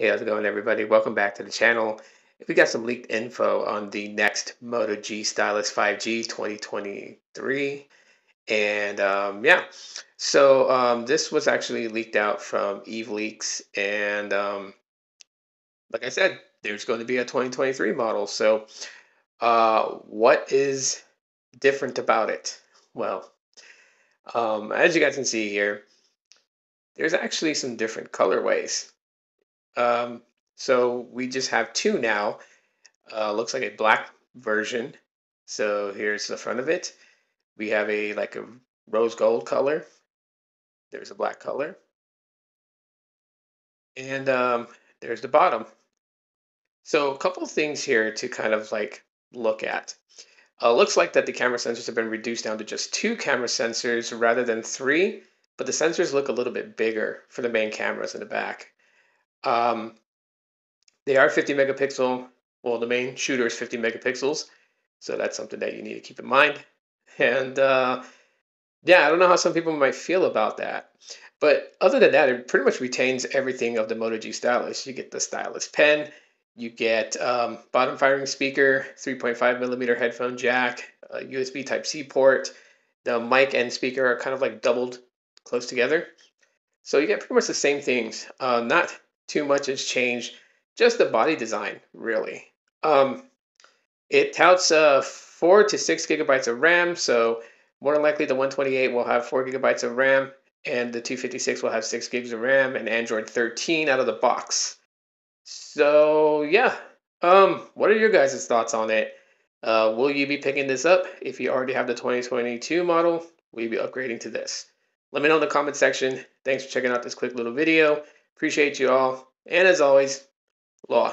Hey, how's it going, everybody? Welcome back to the channel. We got some leaked info on the next Moto G Stylus 5G 2023. And this was actually leaked out from EveLeaks. And like I said, there's going to be a 2023 model. So what is different about it? Well, as you guys can see here, there's actually some different colorways. So we just have two now. Looks like a black version. So here's the front of it. We have like a rose gold color. There's a black color. And there's the bottom. So a couple of things here to kind of like look at. Looks like that the camera sensors have been reduced down to just two camera sensors rather than three, but the sensors look a little bit bigger for the main cameras in the back. They are 50 megapixel. Well, the main shooter is 50 megapixels. So that's something that you need to keep in mind. And yeah, I don't know how some people might feel about that. But other than that, it pretty much retains everything of the Moto G Stylus. You get the Stylus pen, you get bottom firing speaker, 3.5mm headphone jack, a USB Type-C port. The mic and speaker are kind of like doubled close together. So you get pretty much the same things. Not too much has changed, just the body design, really. It touts 4 to 6 gigabytes of RAM, so more than likely the 128 will have 4 gigabytes of RAM, and the 256 will have 6 gigs of RAM, and Android 13 out of the box. So yeah, what are your guys' thoughts on it? Will you be picking this up? If you already have the 2022 model, will you be upgrading to this? Let me know in the comment section. Thanks for checking out this quick little video. Appreciate you all. And as always, law.